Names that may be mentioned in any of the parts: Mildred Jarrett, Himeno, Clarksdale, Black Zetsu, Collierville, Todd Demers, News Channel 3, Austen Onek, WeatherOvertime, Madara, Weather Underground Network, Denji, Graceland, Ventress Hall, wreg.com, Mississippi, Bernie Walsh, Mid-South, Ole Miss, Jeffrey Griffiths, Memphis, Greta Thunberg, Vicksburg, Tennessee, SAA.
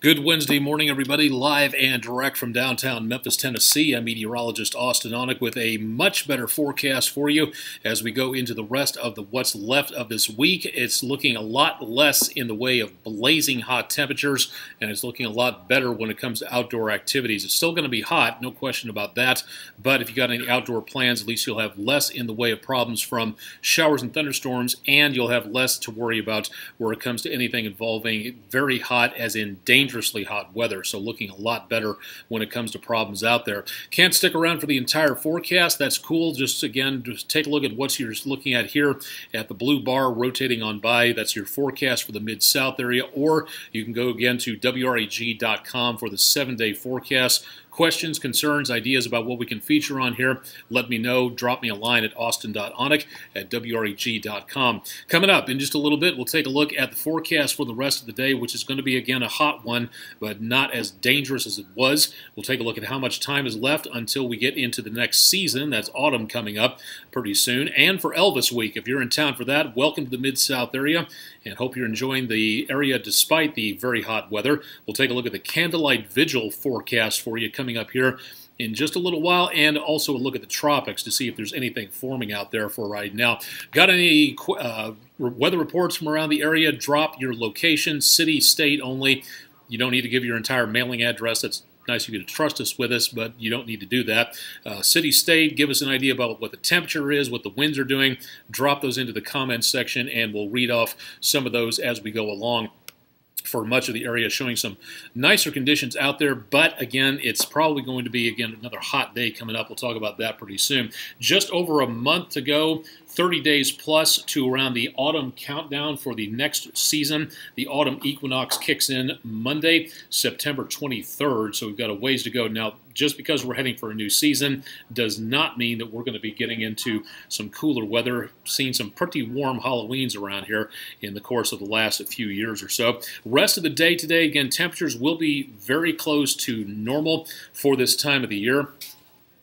Good Wednesday morning, everybody. Live and direct from downtown Memphis, Tennessee. I'm meteorologist Austen Onek with a much better forecast for you as we go into the rest of what's left of this week. It's looking a lot less in the way of blazing hot temperatures, and it's looking a lot better when it comes to outdoor activities. It's still going to be hot, no question about that, but if you've got any outdoor plans, at least you'll have less in the way of problems from showers and thunderstorms, and you'll have less to worry about where it comes to anything involving very hot, as in dangerously hot weather, so looking a lot better when it comes to problems out there. Can't stick around for the entire forecast. That's cool. Just take a look at what you're looking at here at the blue bar rotating on by. That's your forecast for the Mid-South area, or you can go again to wreg.com for the 7-day forecast. Questions, concerns, ideas about what we can feature on here, let me know. Drop me a line at austin.onek@wreg.com. Coming up in just a little bit, we'll take a look at the forecast for the rest of the day, which is going to be, again, a hot one, but not as dangerous as it was. We'll take a look at how much time is left until we get into the next season. That's autumn coming up pretty soon. And for Elvis Week, if you're in town for that, welcome to the Mid-South area, and hope you're enjoying the area despite the very hot weather. We'll take a look at the Candlelight Vigil forecast for you coming up here in just a little while, and also a look at the tropics to see if there's anything forming out there for right now. Got any weather reports from around the area? Drop your location, city, state only. You don't need to give your entire mailing address. That's nice of you to trust us with us, but you don't need to do that. City, state, give us an idea about what the temperature is, what the winds are doing. Drop those into the comments section, and we'll read off some of those as we go along. For much of the area, showing some nicer conditions out there, but again, it's probably going to be, again, another hot day coming up. We'll talk about that pretty soon. Just over a month to go, 30 days plus to around the autumn countdown for the next season. The autumn equinox kicks in Monday, September 23rd, so we've got a ways to go. Now, just because we're heading for a new season does not mean that we're going to be getting into some cooler weather. Seen some pretty warm Halloweens around here in the course of the last few years or so. Rest of the day today, again, temperatures will be very close to normal for this time of the year.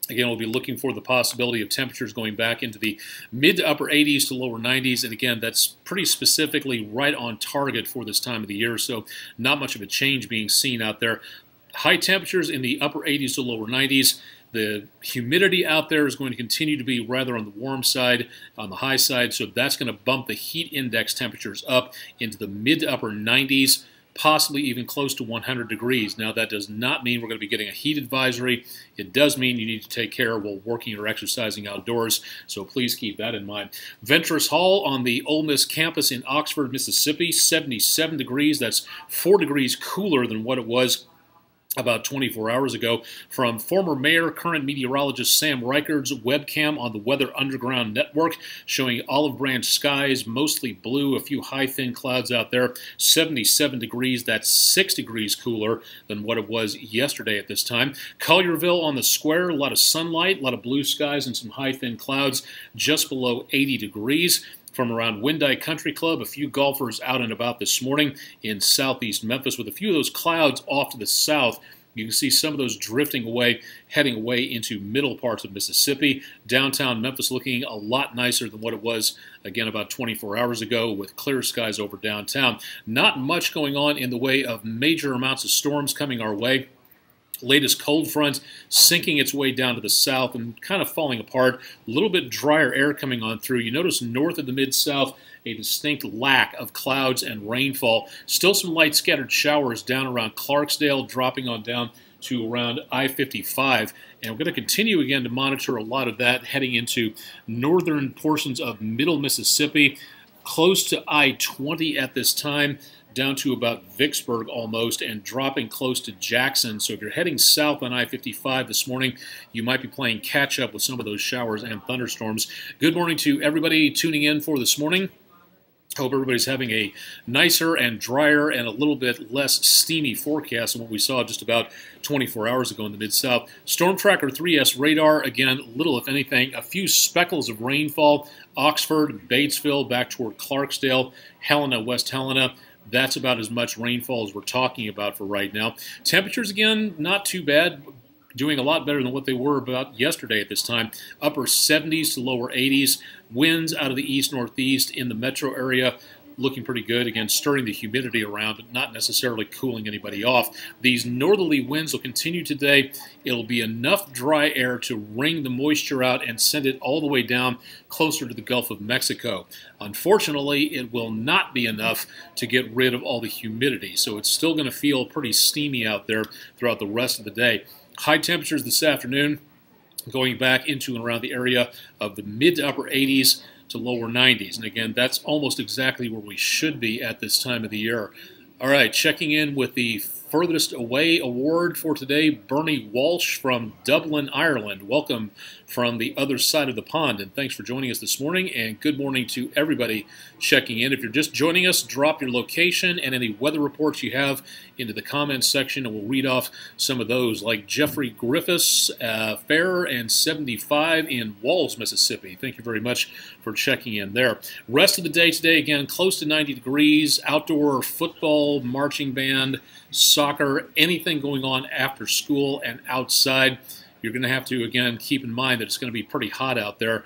Again, we'll be looking for the possibility of temperatures going back into the mid to upper 80s to lower 90s. And again, that's pretty specifically right on target for this time of the year, so not much of a change being seen out there. High temperatures in the upper 80s to lower 90s. The humidity out there is going to continue to be rather on the warm side, on the high side, so that's going to bump the heat index temperatures up into the mid to upper 90s, possibly even close to 100 degrees. Now, that does not mean we're going to be getting a heat advisory. It does mean you need to take care while working or exercising outdoors, so please keep that in mind. Ventress Hall on the Ole Miss campus in Oxford, Mississippi, 77 degrees. That's 4 degrees cooler than what it was about 24 hours ago. From former mayor, current meteorologist Sam Reichard's webcam on the Weather Underground Network, showing olive branch skies, mostly blue, a few high thin clouds out there. 77 degrees, that's 6 degrees cooler than what it was yesterday at this time. Collierville on the square, a lot of sunlight, a lot of blue skies and some high thin clouds, just below 80 degrees. From around Windy Country Club, a few golfers out and about this morning in southeast Memphis, with a few of those clouds off to the south. You can see some of those drifting away, heading away into middle parts of Mississippi. Downtown Memphis looking a lot nicer than what it was, again, about 24 hours ago, with clear skies over downtown. Not much going on in the way of major amounts of storms coming our way. Latest cold front sinking its way down to the south and kind of falling apart. A little bit drier air coming on through. You notice north of the Mid-South, a distinct lack of clouds and rainfall. Still some light scattered showers down around Clarksdale, dropping on down to around I-55. And we're going to continue again to monitor a lot of that heading into northern portions of middle Mississippi, close to I-20 at this time, down to about Vicksburg almost, and dropping close to Jackson. So if you're heading south on I-55 this morning, you might be playing catch-up with some of those showers and thunderstorms. Good morning to everybody tuning in for this morning. Hope everybody's having a nicer and drier and a little bit less steamy forecast than what we saw just about 24 hours ago in the Mid-South. Storm Tracker 3S radar, again, little if anything, a few speckles of rainfall. Oxford, Batesville, back toward Clarksdale, Helena, West Helena. That's about as much rainfall as we're talking about for right now. Temperatures, again, not too bad. Doing a lot better than what they were about yesterday at this time. Upper 70s to lower 80s. Winds out of the east-northeast in the metro area. looking pretty good. Again, stirring the humidity around, but not necessarily cooling anybody off. These northerly winds will continue today. It'll be enough dry air to wring the moisture out and send it all the way down closer to the Gulf of Mexico. Unfortunately, it will not be enough to get rid of all the humidity, so it's still going to feel pretty steamy out there throughout the rest of the day. High temperatures this afternoon going back into and around the area of the mid to upper 80s to lower 90s. And again, that's almost exactly where we should be at this time of the year. All right, checking in with the furthest away award for today, Bernie Walsh from Dublin, Ireland. Welcome from the other side of the pond, and thanks for joining us this morning, and good morning to everybody checking in. If you're just joining us, drop your location and any weather reports you have into the comments section, and we'll read off some of those, like Jeffrey Griffiths, Fair and 75 in Walls, Mississippi. Thank you very much for checking in there. Rest of the day today, again, close to 90 degrees, outdoor football, marching band, soccer, anything going on after school and outside. You're going to have to, again, keep in mind that it's going to be pretty hot out there,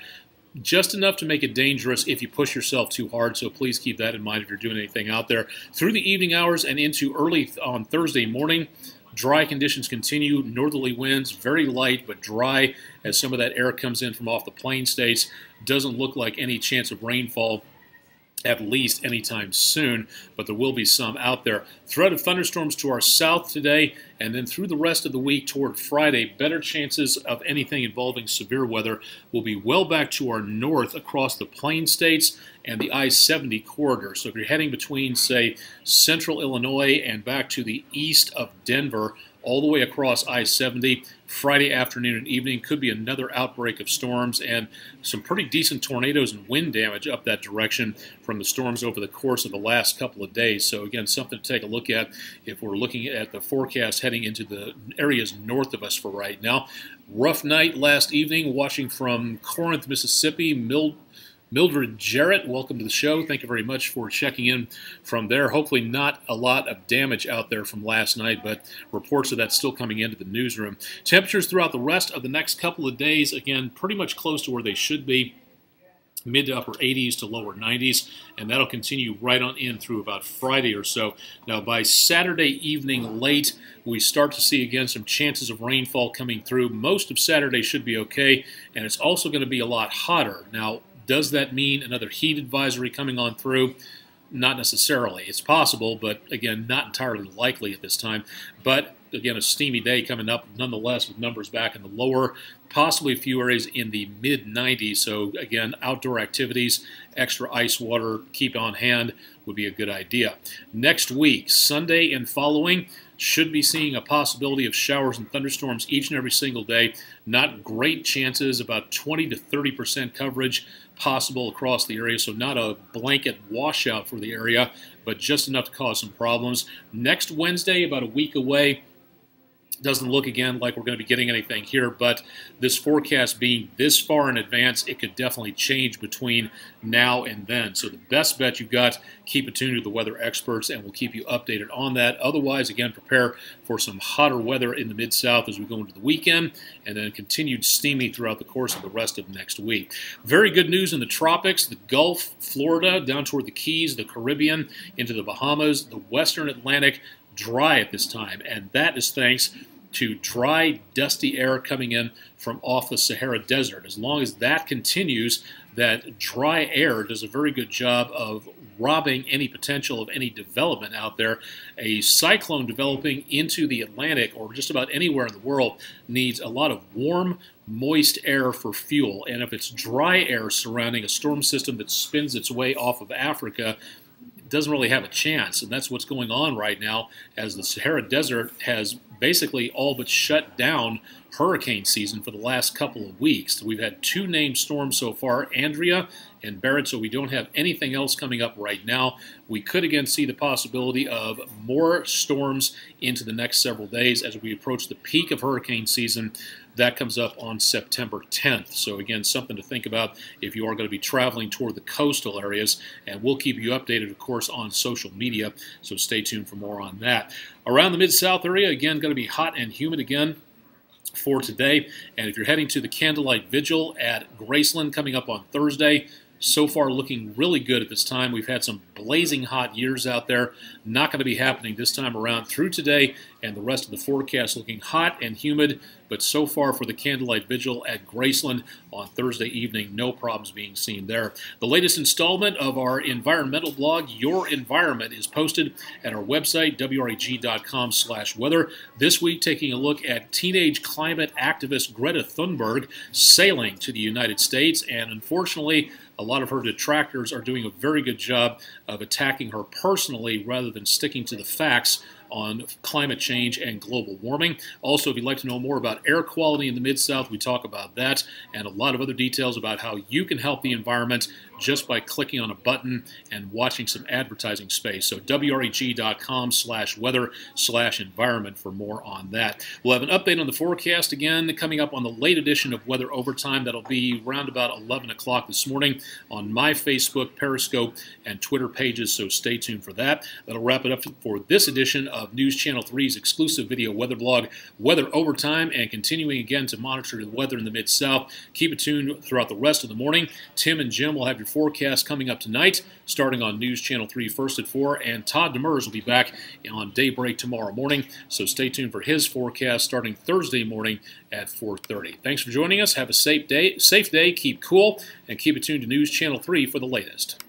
just enough to make it dangerous if you push yourself too hard, so please keep that in mind if you're doing anything out there. Through the evening hours and into early on Thursday morning, dry conditions continue, northerly winds, very light but dry as some of that air comes in from off the plain states. Doesn't look like any chance of rainfall, at least anytime soon, but there will be some out there. Threat of thunderstorms to our south today, and then through the rest of the week toward Friday, better chances of anything involving severe weather will be well back to our north across the Plain States and the I-70 corridor. So if you're heading between, say, central Illinois and back to the east of Denver, all the way across I-70, Friday afternoon and evening could be another outbreak of storms and some pretty decent tornadoes and wind damage up that direction from the storms over the course of the last couple of days. So again, something to take a look at if we're looking at the forecast heading into the areas north of us for right now. Rough night last evening, watching from Corinth, Mississippi, Mildred Jarrett, welcome to the show. Thank you very much for checking in from there. Hopefully not a lot of damage out there from last night, but reports of that still coming into the newsroom. Temperatures throughout the rest of the next couple of days, again, pretty much close to where they should be. Mid to upper 80s to lower 90s, and that'll continue right on in through about Friday or so. Now, by Saturday evening late, we start to see, again, some chances of rainfall coming through. Most of Saturday should be okay, and it's also going to be a lot hotter. Now, does that mean another heat advisory coming on through? Not necessarily. It's possible, but again, not entirely likely at this time. But again, a steamy day coming up nonetheless, with numbers back in the lower, possibly a few areas in the mid-90s. So again, outdoor activities, extra ice water, keep on hand would be a good idea. Next week, Sunday and following, should be seeing a possibility of showers and thunderstorms each and every single day. Not great chances, about 20 to 30% coverage possible across the area, so not a blanket washout for the area, but just enough to cause some problems. Next Wednesday, about a week away, doesn't look again like we're going to be getting anything here, but this forecast being this far in advance, it could definitely change between now and then. So the best bet you've got, keep attuned to the weather experts, and we'll keep you updated on that. Otherwise, again, prepare for some hotter weather in the Mid-South as we go into the weekend, and then continued steamy throughout the course of the rest of next week. Very good news in the tropics, the Gulf, Florida, down toward the Keys, the Caribbean, into the Bahamas, the Western Atlantic, dry at this time, and that is thanks to dry, dusty air coming in from off the Sahara Desert. As long as that continues, that dry air does a very good job of robbing any potential of any development out there. A cyclone developing into the Atlantic or just about anywhere in the world needs a lot of warm, moist air for fuel, and if it's dry air surrounding a storm system that spins its way off of Africa, doesn't really have a chance, and that's what's going on right now as the Sahara Desert has basically all but shut down hurricane season for the last couple of weeks. We've had two named storms so far, Andrea and Barrett, so we don't have anything else coming up right now. We could again see the possibility of more storms into the next several days as we approach the peak of hurricane season. That comes up on September 10th. So again, something to think about if you are going to be traveling toward the coastal areas. And we'll keep you updated, of course, on social media. So stay tuned for more on that. Around the Mid-South area, again, going to be hot and humid again for today. And if you're heading to the Candlelight Vigil at Graceland coming up on Thursday, so far looking really good at this time. We've had some blazing hot years out there. Not going to be happening this time around through today, and the rest of the forecast looking hot and humid. But so far for the candlelight vigil at Graceland on Thursday evening, no problems being seen there. The latest installment of our environmental blog, Your Environment, is posted at our website, wreg.com/weather. This week, taking a look at teenage climate activist Greta Thunberg sailing to the United States, and unfortunately, a lot of her detractors are doing a very good job of attacking her personally rather than sticking to the facts on climate change and global warming. Also, if you'd like to know more about air quality in the Mid-South, we talk about that and a lot of other details about how you can help the environment just by clicking on a button and watching some advertising space. So wreg.com/weather/environment for more on that. We'll have an update on the forecast again coming up on the late edition of Weather Overtime. That'll be around about 11 o'clock this morning on my Facebook, Periscope, and Twitter pages, so stay tuned for that. That'll wrap it up for this edition of News Channel 3's exclusive video weather blog, Weather Overtime, and continuing again to monitor the weather in the Mid-South. Keep it tuned throughout the rest of the morning. Tim and Jim will have your forecast coming up tonight, starting on News Channel 3 first at 4, and Todd Demers will be back on Daybreak tomorrow morning, so stay tuned for his forecast starting Thursday morning at 4:30. Thanks for joining us. Have a safe day, keep cool, and keep it tuned to News Channel 3 for the latest.